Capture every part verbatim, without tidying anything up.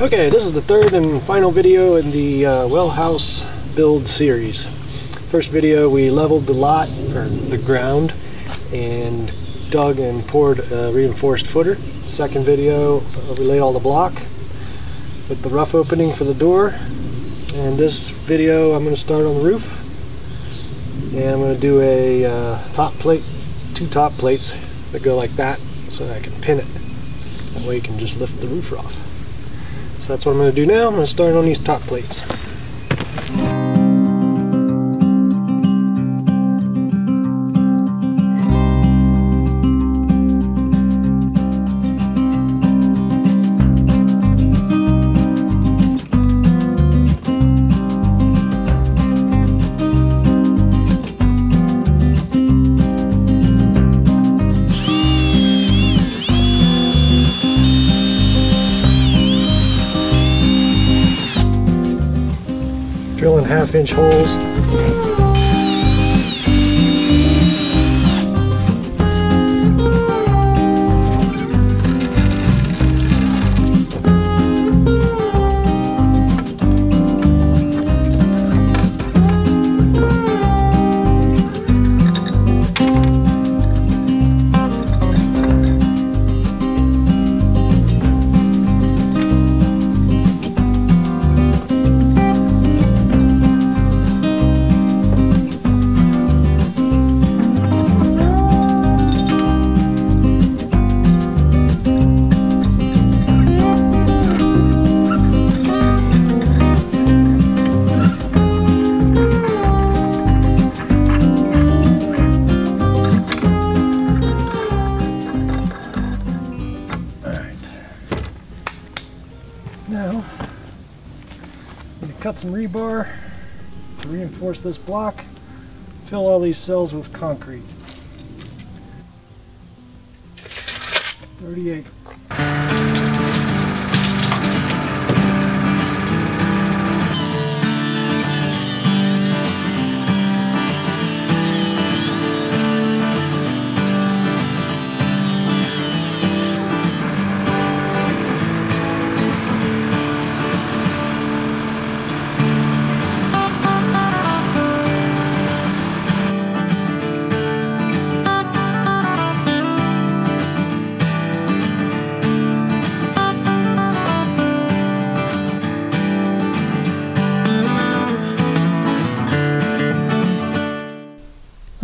Okay, this is the third and final video in the uh, well house build series. First video we leveled the lot, or the ground, and dug and poured a reinforced footer. Second video uh, we laid all the block with the rough opening for the door. And this video I'm going to start on the roof. And I'm going to do a uh, top plate, two top plates that go like that so that I can pin it. That way you can just lift the roof off. So that's what I'm going to do now. I'm going to start on these top plates. Drilling half inch holes. Now, I'm going to cut some rebar to reinforce this block, fill all these cells with concrete. thirty-eight.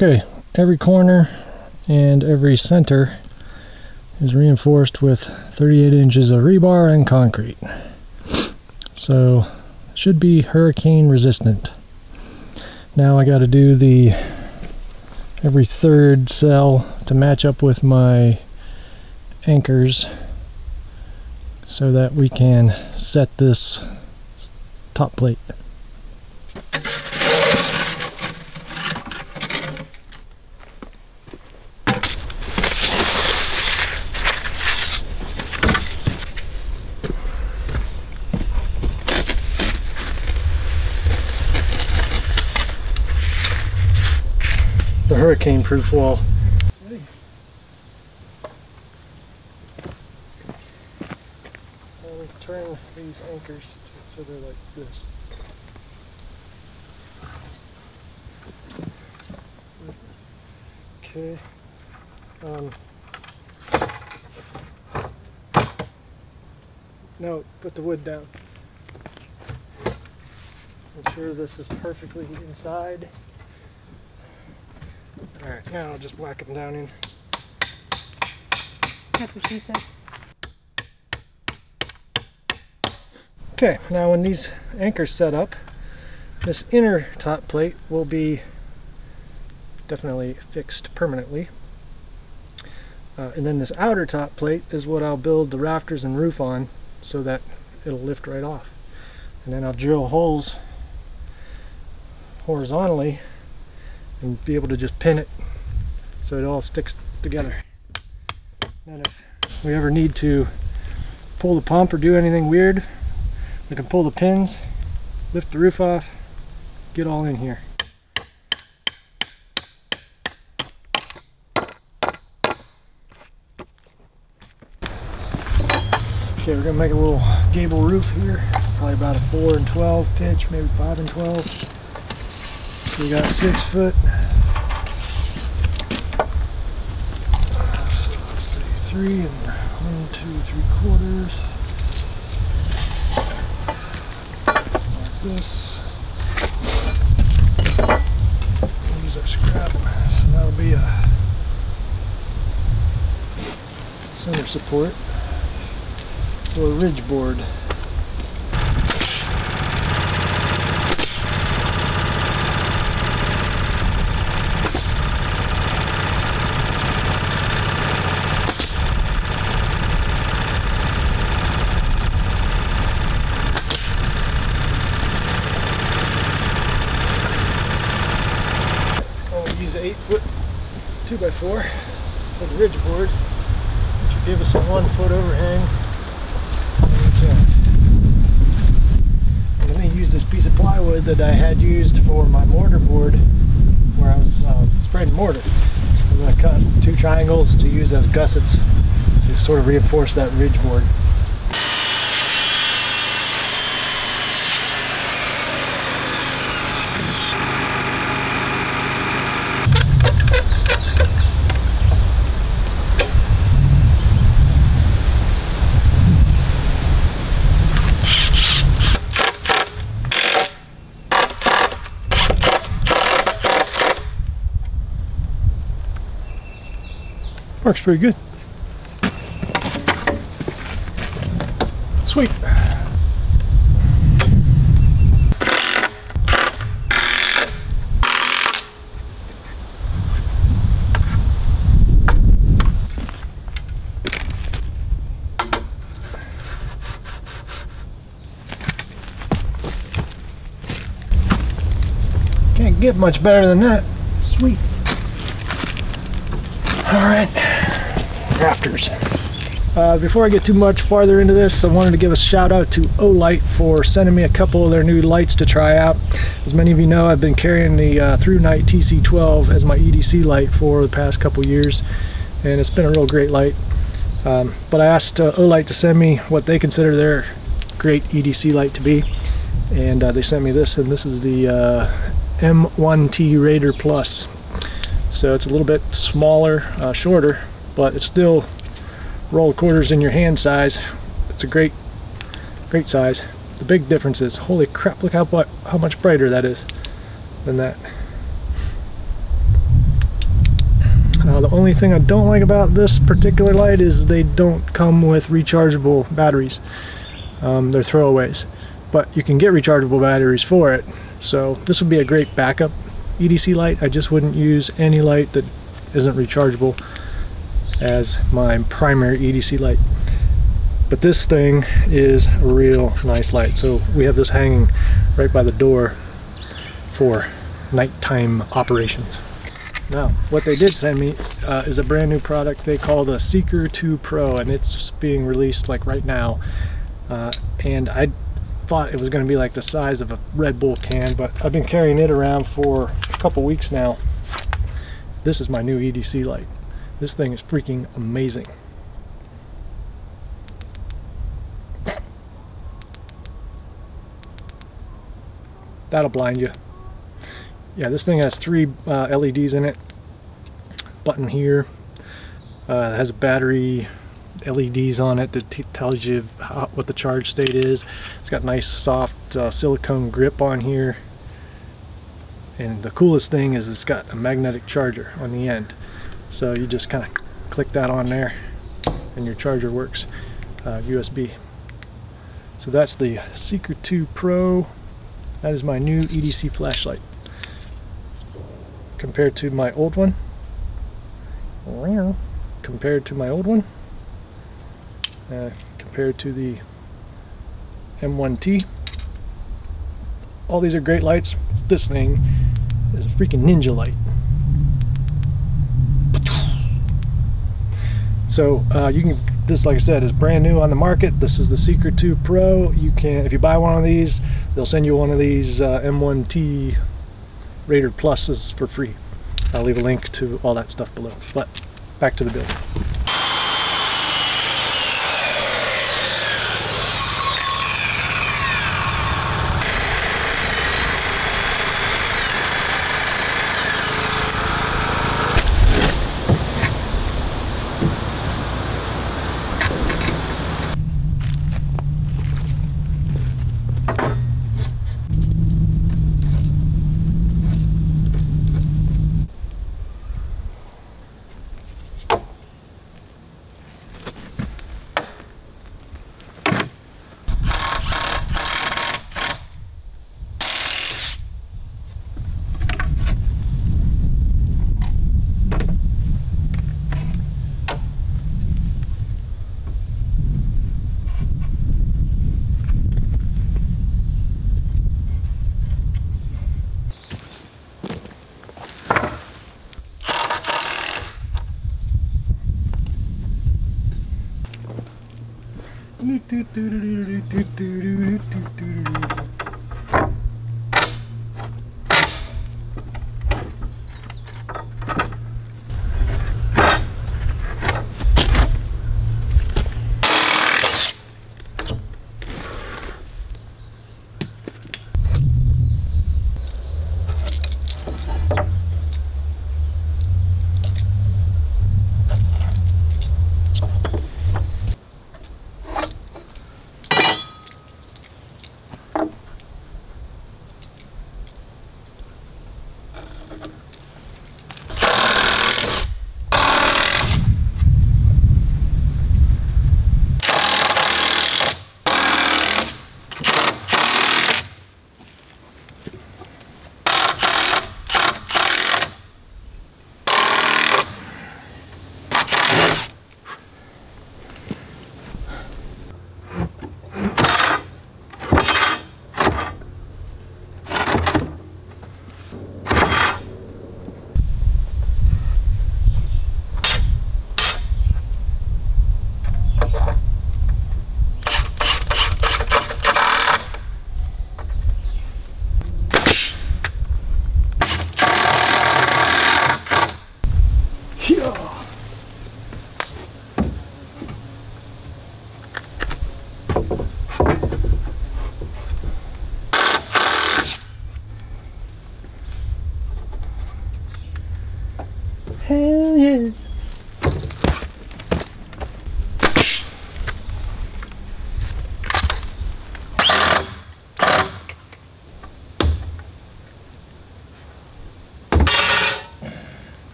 Okay, every corner and every center is reinforced with thirty-eight inches of rebar and concrete. So, should be hurricane resistant. Now I got to do the every third cell to match up with my anchors so that we can set this top plate. Hurricane proof wall. Hey. Now we turn these anchors so they're like this. Okay. Um, no, put the wood down. Make sure this is perfectly inside. Alright, now I'll just black them down in. That's what she said. Okay, now when these anchors set up, this inner top plate will be definitely fixed permanently. Uh, and then this outer top plate is what I'll build the rafters and roof on so that it'll lift right off. And then I'll drill holes horizontally and be able to just pin it so it all sticks together. And if we ever need to pull the pump or do anything weird, we can pull the pins, lift the roof off, get all in here. Okay, we're gonna make a little gable roof here, probably about a four and twelve pitch, maybe five and twelve. So we got six foot. So let's see, three and one, two, three quarters. Like this. We'll use our scrap. So that'll be a center support. Or a ridge board. I'll use an eight foot two by four for the ridge board, which will give us a one foot overhang. I'm going to use this piece of plywood that I had used for my mortar board where I was uh, spreading mortar. I'm going to cut two triangles to use as gussets to sort of reinforce that ridge board. Works pretty good. Sweet. Can't get much better than that. Sweet. All right. Rafters. Uh, before I get too much farther into this, I wanted to give a shout out to Olight for sending me a couple of their new lights to try out. As many of you know, I've been carrying the uh, Thrunite T C twelve as my E D C light for the past couple years, and it's been a real great light. Um, but I asked uh, Olight to send me what they consider their great E D C light to be, and uh, they sent me this, and this is the uh, M one T Raider Plus. So it's a little bit smaller, uh, shorter, but it's still roll quarters in your hand size. It's a great, great size. The big difference is, holy crap, look how, how much brighter that is than that. Uh, the only thing I don't like about this particular light is they don't come with rechargeable batteries. Um, they're throwaways, but you can get rechargeable batteries for it. So this would be a great backup E D C light. I just wouldn't use any light that isn't rechargeable as my primary E D C light, but this thing is a real nice light. So we have this hanging right by the door for nighttime operations. Now what they did send me uh, is a brand new product they call the Seeker two Pro, and it's being released like right now, uh, and I thought it was going to be like the size of a Red Bull can, but I've been carrying it around for a couple weeks now. This is my new E D C light. This thing is freaking amazing. That'll blind you. Yeah, this thing has three uh, L E Ds in it. Button here. Uh, it has a battery, L E Ds on it that t tells you how, what the charge state is. It's got nice soft uh, silicone grip on here. And the coolest thing is it's got a magnetic charger on the end. So you just kind of click that on there and your charger works, uh, U S B. So that's the Seeker two Pro. That is my new E D C flashlight compared to my old one. Compared to my old one. Uh, compared to the M one T. All these are great lights. This thing is a freaking ninja light. So uh, you can, this, like I said, is brand new on the market. This is the Seeker two Pro. You can, if you buy one of these, they'll send you one of these uh, M one T Raider Pluses for free. I'll leave a link to all that stuff below. But back to the build. Hell yeah.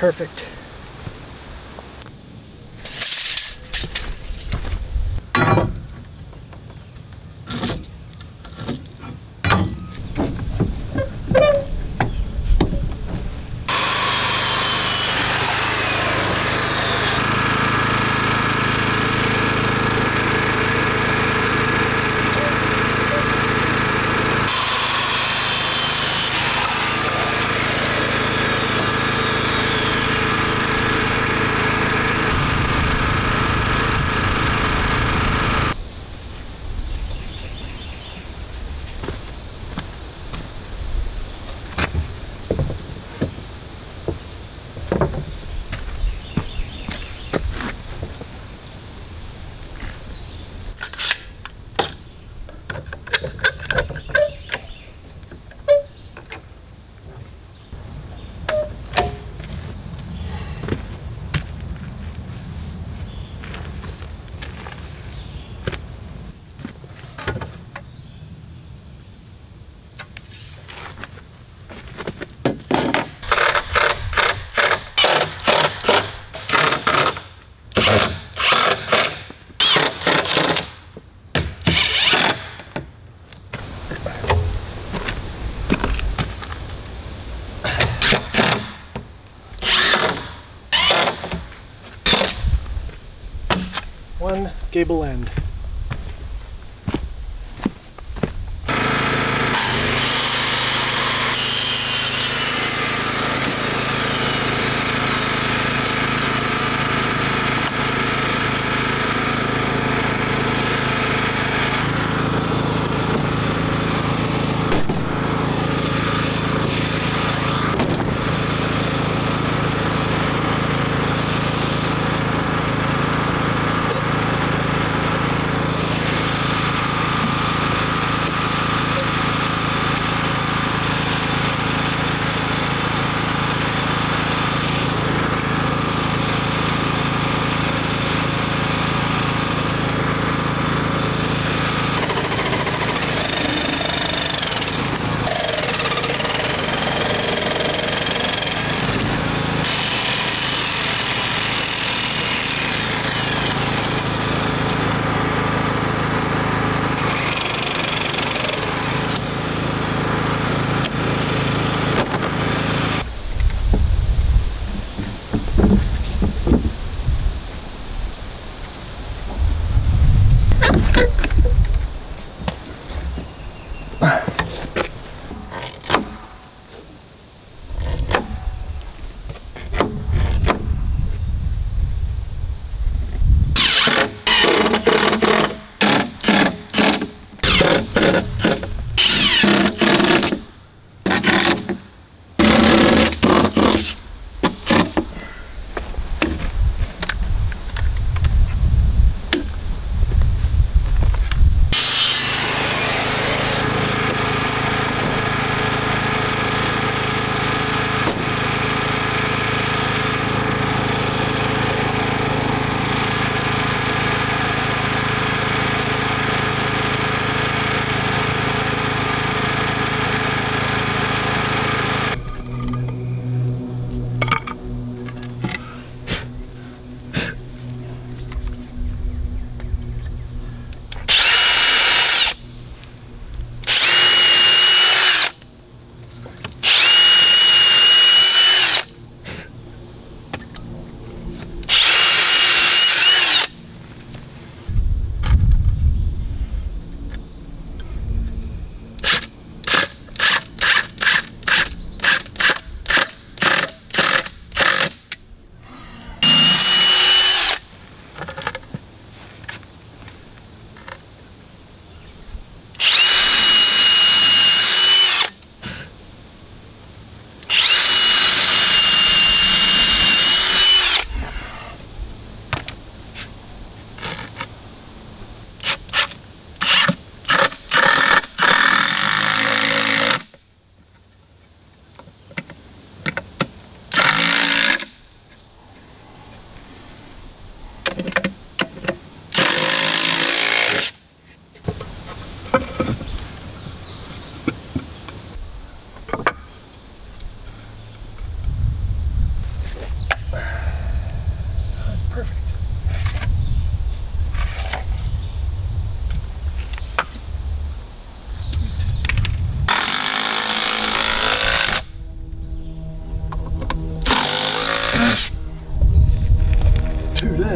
Perfect. One gable end.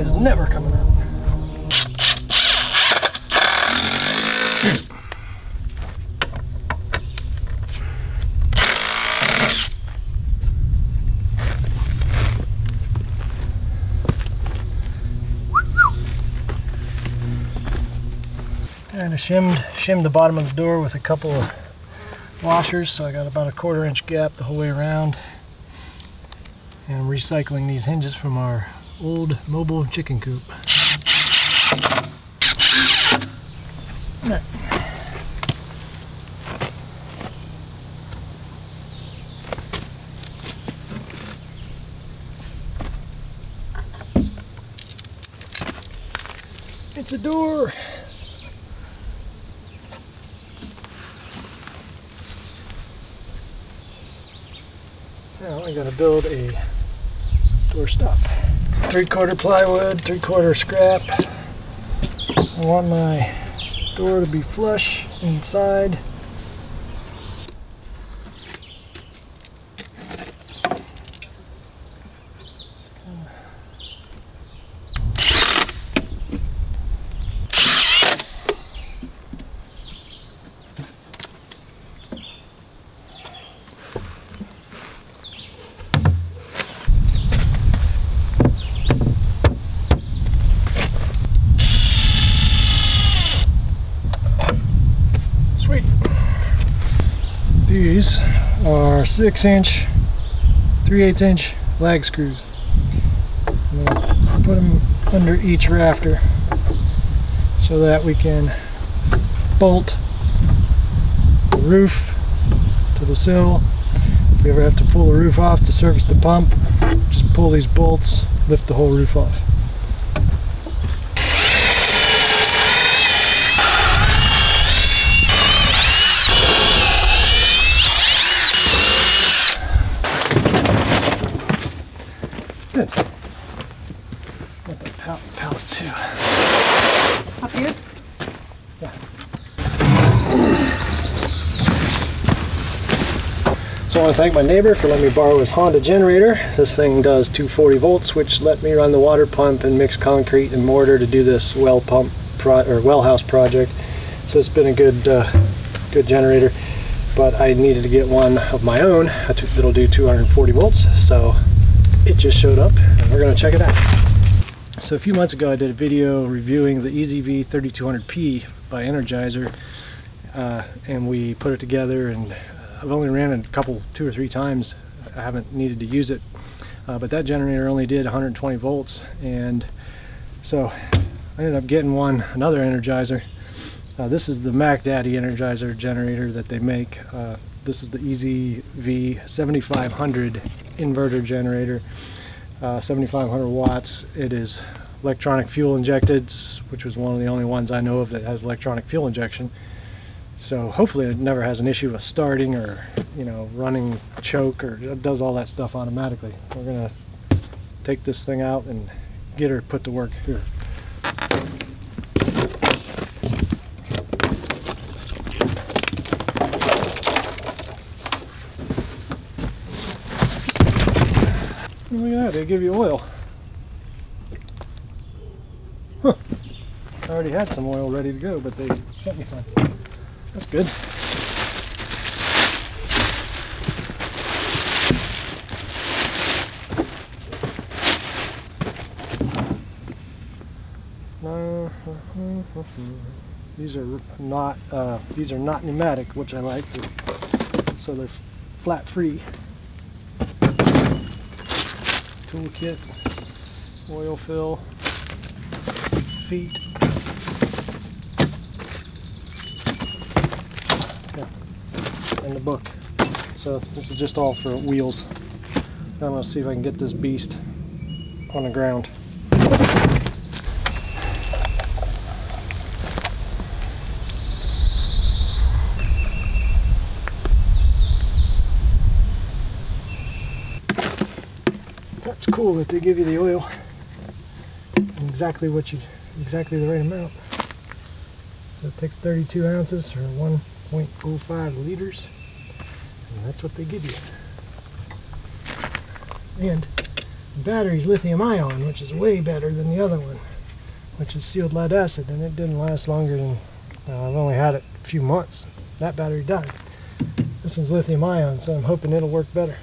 is never coming out. And I shimmed, shimmed the bottom of the door with a couple of washers, so I got about a quarter inch gap the whole way around. And I'm recycling these hinges from our old mobile chicken coop. Right. It's a door. Now I'm going to build a door stop. Three quarter plywood, three quarter scrap. I want my door to be flush inside. These are six inch, three eighths inch lag screws. I'm gonna put them under each rafter so that we can bolt the roof to the sill. If we ever have to pull the roof off to service the pump, just pull these bolts, lift the whole roof off. Good. Let that pallet, pallet too. Up here? Yeah. So I want to thank my neighbor for letting me borrow his Honda generator. This thing does two forty volts, which let me run the water pump and mix concrete and mortar to do this well pump pro or well house project. So it's been a good, uh, good generator. But I needed to get one of my own that'll do two forty volts. So it just showed up and we're going to check it out. So a few months ago I did a video reviewing the E Z V thirty-two hundred P by Energizer, uh, and we put it together, and I've only ran it a couple, two or three times. I haven't needed to use it, uh, but that generator only did one hundred twenty volts, and so I ended up getting one, another Energizer. Uh, this is the Mac Daddy Energizer generator that they make. Uh, This is the E Z V seventy-five hundred inverter generator, uh, seventy-five hundred watts. It is electronic fuel injected, which was one of the only ones I know of that has electronic fuel injection. So hopefully it never has an issue with starting or, you know, running choke, or it does all that stuff automatically. We're gonna take this thing out and get her put to work here. Look at that, they give you oil. Huh. I already had some oil ready to go, but they sent me some. That's good. No, these are not uh, these are not pneumatic, which I like, so they're flat free. Tool kit, oil fill, feet. Yeah. And the book. So this is just all for wheels. Now I'm going to see if I can get this beast on the ground. It's cool that they give you the oil and exactly what you, exactly the right amount. So it takes thirty-two ounces or one point oh five liters, and that's what they give you. And battery's lithium ion, which is way better than the other one, which is sealed lead acid, and it didn't last longer than uh, I've only had it a few months. That battery died. This one's lithium ion, so I'm hoping it'll work better.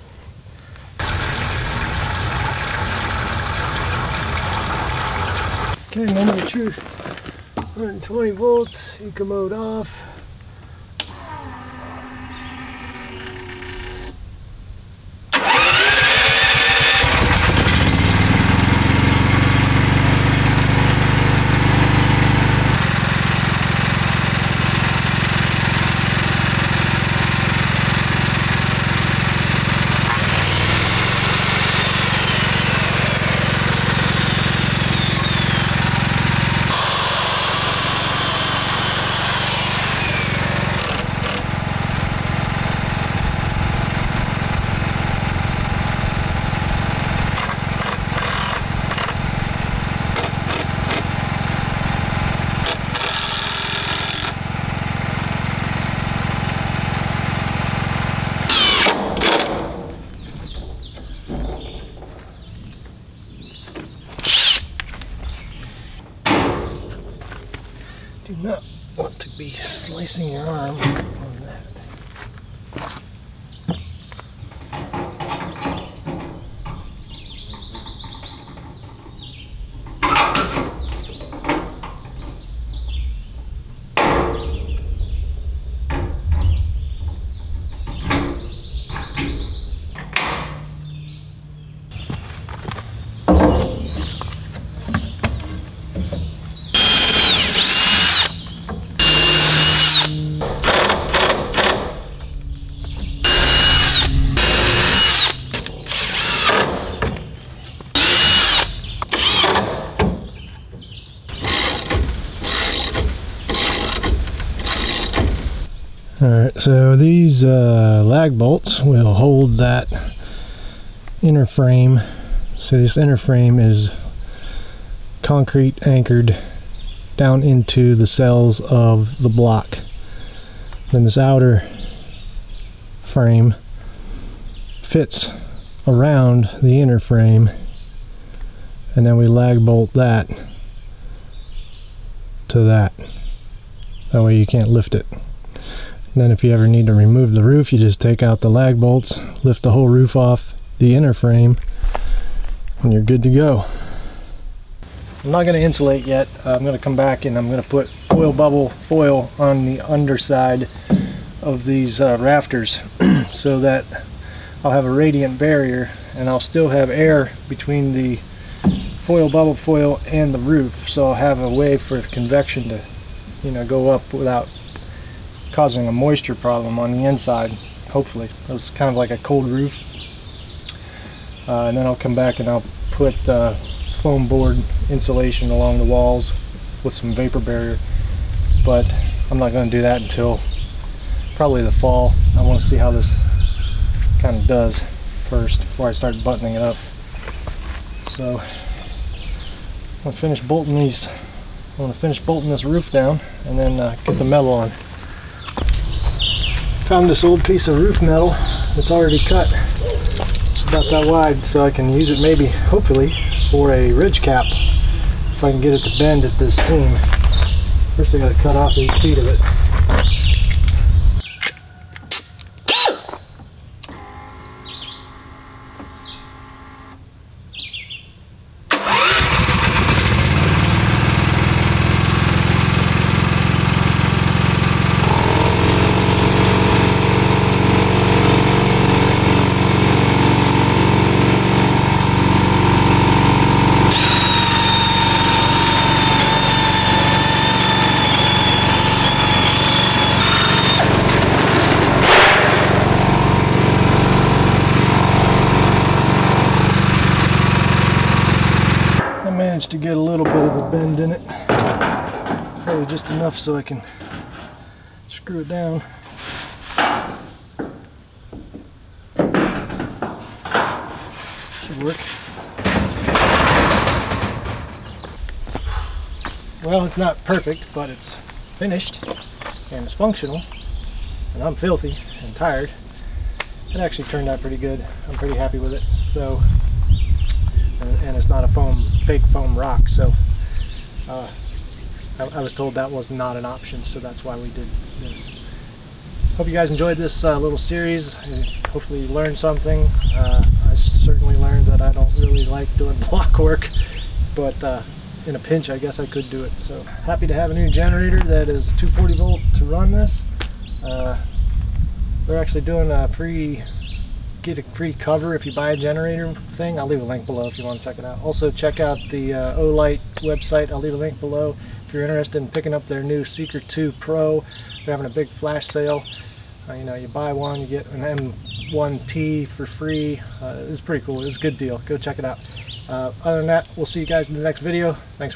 Okay, moment of truth. one twenty volts, eco mode off. Do not want to be slicing your arm on that. So these uh, lag bolts will hold that inner frame. So this inner frame is concrete anchored down into the cells of the block. Then this outer frame fits around the inner frame, and then we lag bolt that to that. That way you can't lift it. And then if you ever need to remove the roof, you just take out the lag bolts, lift the whole roof off the inner frame, and you're good to go. I'm not going to insulate yet. I'm going to come back and I'm going to put oil bubble foil on the underside of these uh, rafters so that I'll have a radiant barrier and I'll still have air between the foil bubble foil and the roof, so I'll have a way for convection to, you know, go up without causing a moisture problem on the inside, hopefully. It's kind of like a cold roof. Uh, and then I'll come back and I'll put uh, foam board insulation along the walls with some vapor barrier. But I'm not going to do that until probably the fall. I want to see how this kind of does first before I start buttoning it up. So I'm going to finish bolting these. I'm going to finish bolting this roof down and then uh, get the metal on. Found this old piece of roof metal that's already cut. It's about that wide, so I can use it maybe, hopefully, for a ridge cap if I can get it to bend at this seam. First I gotta cut off eight feet of it. To get a little bit of a bend in it, probably just enough so I can screw it down. Should work. Well, it's not perfect, but it's finished and it's functional, and I'm filthy and tired. It actually turned out pretty good. I'm pretty happy with it. So and it's not a foam, fake foam rock. So uh, I, I was told that was not an option, so that's why we did this. Hope you guys enjoyed this uh, little series. Hopefully you learned something. Uh, I certainly learned that I don't really like doing block work, but uh, in a pinch I guess I could do it. So happy to have a new generator that is two forty volt to run this. Uh, they're actually doing a free, get a free cover if you buy a generator thing. I'll leave a link below if you want to check it out. Also check out the uh, Olight website. I'll leave a link below if you're interested in picking up their new Seeker two Pro. They're having a big flash sale. Uh, you know, you buy one, you get an M one T for free. Uh, it's pretty cool. It's a good deal. Go check it out. Uh, other than that, we'll see you guys in the next video. Thanks.